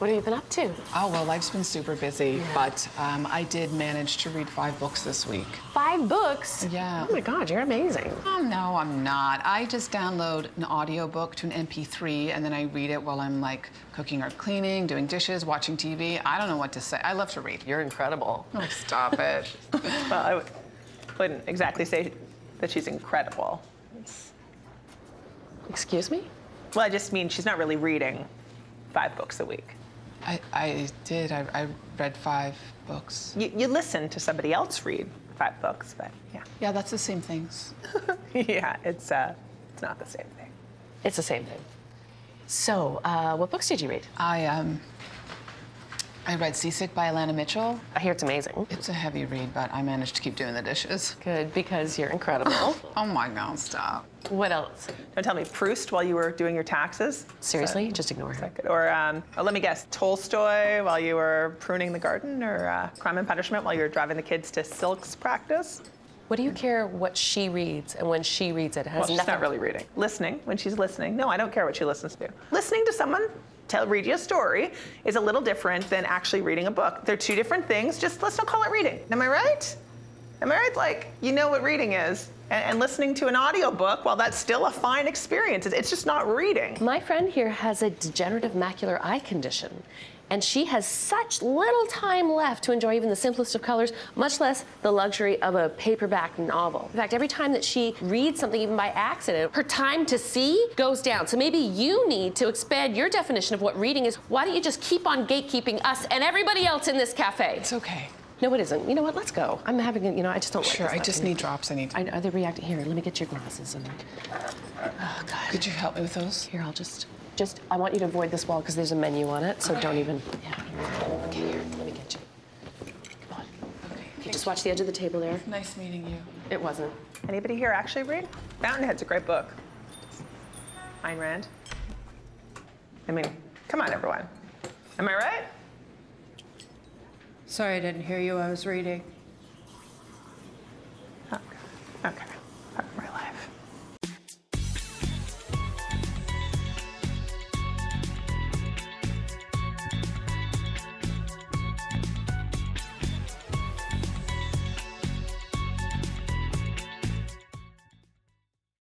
What have you been up to? Oh, well, life's been super busy, yeah. But I did manage to read 5 books this week. 5 books? Yeah. Oh, my God, you're amazing. Oh, no, I'm not. I just download an audiobook to an MP3, and then I read it while I'm, like, cooking or cleaning, doing dishes, watching TV. I don't know what to say. I love to read. You're incredible. Oh, stop it. Well, I wouldn't exactly say that she's incredible. It's... Excuse me? Well, I just mean she's not really reading 5 books a week. I read 5 books. You listen to somebody else read 5 books, but yeah. Yeah, that's the same things. Yeah, it's not the same thing. It's the same thing. So, what books did you read? I read Seasick by Alana Mitchell. I hear it's amazing. It's a heavy read, but I managed to keep doing the dishes. Good, because you're incredible. Oh my God, stop. What else? Don't tell me Proust while you were doing your taxes? Seriously? So, just ignore her. Or, let me guess, Tolstoy while you were pruning the garden, or Crime and Punishment while you were driving the kids to Silks practice? What do you care what she reads and when she reads it? It has well, she's not really reading. Listening, when she's listening. No, I don't care what she listens to. Listening to someone read you a story is a little different than actually reading a book. They're two different things. Just let's not call it reading. Am I right? Am I right? Like, you know what reading is. And listening to an audiobook, well, that's still a fine experience. It's just not reading. My friend here has a degenerative macular eye condition, and she has such little time left to enjoy even the simplest of colors, much less the luxury of a paperback novel. In fact, every time that she reads something, even by accident, her time to see goes down. So maybe you need to expand your definition of what reading is. Why don't you just keep on gatekeeping us and everybody else in this cafe? It's okay. No, it isn't. You know what? Let's go. I'm having a, you know, I just don't like this. Sure, I just need drops. I need... I know, they react... Here, let me get your glasses and... Oh, God. Could you help me with those? Here, I'll just... I want you to avoid this wall because there's a menu on it, so don't even... Yeah. Okay, here, let me get you. Come on. Okay. You just watch the edge of the table there. Nice meeting you. It wasn't. Anybody here actually read? Fountainhead's a great book. Ayn Rand. I mean, come on, everyone. Am I right? Sorry, I didn't hear you. I was reading. Okay.